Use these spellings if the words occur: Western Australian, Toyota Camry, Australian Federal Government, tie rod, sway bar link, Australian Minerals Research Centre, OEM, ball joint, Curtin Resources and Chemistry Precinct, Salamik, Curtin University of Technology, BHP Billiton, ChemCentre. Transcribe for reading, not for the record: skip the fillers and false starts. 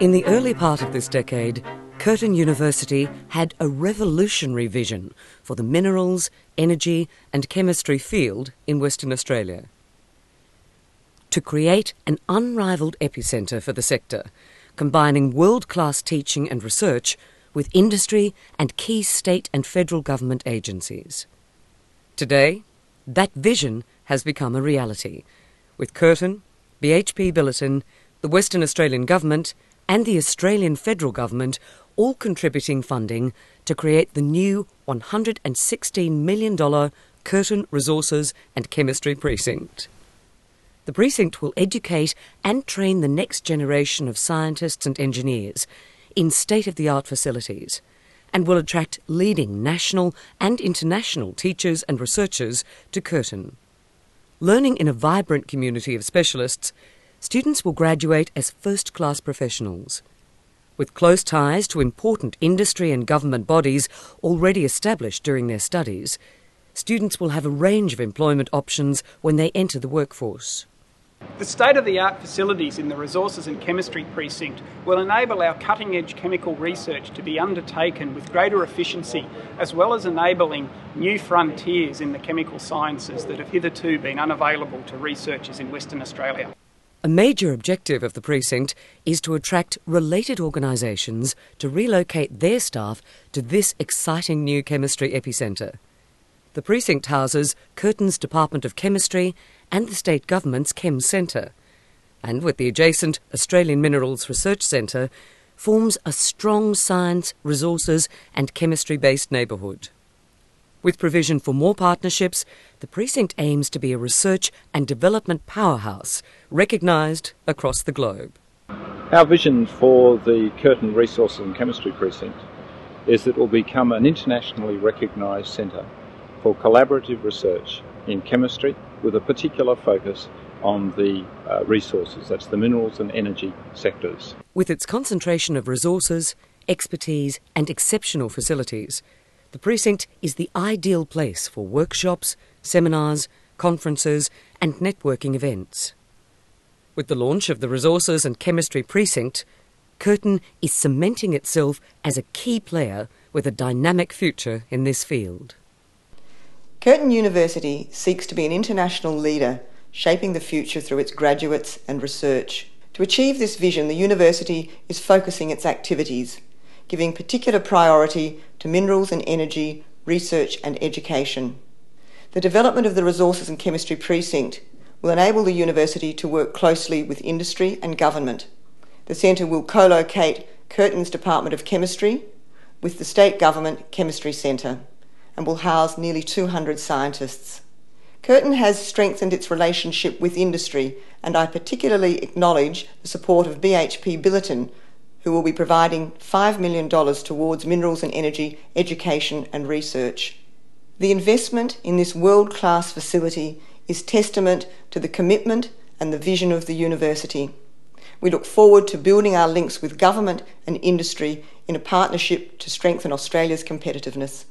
In the early part of this decade, Curtin University had a revolutionary vision for the minerals, energy and chemistry field in Western Australia. To create an unrivalled epicentre for the sector, combining world-class teaching and research with industry and key state and federal government agencies. Today, that vision has become a reality, with Curtin, BHP Billiton, the Western Australian Government and the Australian Federal Government all contributing funding to create the new $116 million Curtin Resources and Chemistry Precinct. The precinct will educate and train the next generation of scientists and engineers in state-of-the-art facilities and will attract leading national and international teachers and researchers to Curtin. Learning in a vibrant community of specialists, students will graduate as first-class professionals. With close ties to important industry and government bodies already established during their studies, students will have a range of employment options when they enter the workforce. The state-of-the-art facilities in the Resources and Chemistry Precinct will enable our cutting-edge chemical research to be undertaken with greater efficiency, as well as enabling new frontiers in the chemical sciences that have hitherto been unavailable to researchers in Western Australia. A major objective of the precinct is to attract related organisations to relocate their staff to this exciting new chemistry epicentre. The precinct houses Curtin's Department of Chemistry and the State Government's Chem Centre, and with the adjacent Australian Minerals Research Centre, forms a strong science, resources and chemistry-based neighbourhood. With provision for more partnerships, the precinct aims to be a research and development powerhouse recognised across the globe. Our vision for the Curtin Resources and Chemistry Precinct is that it will become an internationally recognised centre for collaborative research in chemistry with a particular focus on the resources, that's the minerals and energy sectors. With its concentration of resources, expertise and exceptional facilities, the precinct is the ideal place for workshops, seminars, conferences and networking events. With the launch of the Resources and Chemistry Precinct, Curtin is cementing itself as a key player with a dynamic future in this field. Curtin University seeks to be an international leader, shaping the future through its graduates and research. To achieve this vision, the university is focusing its activities, giving particular priority to minerals and energy, research and education. The development of the Resources and Chemistry Precinct will enable the university to work closely with industry and government. The centre will co-locate Curtin's Department of Chemistry with the State Government Chemistry Centre and will house nearly 200 scientists. Curtin has strengthened its relationship with industry, and I particularly acknowledge the support of BHP Billiton, who will be providing $5 million towards minerals and energy, education and research. The investment in this world-class facility is testament to the commitment and the vision of the university. We look forward to building our links with government and industry in a partnership to strengthen Australia's competitiveness.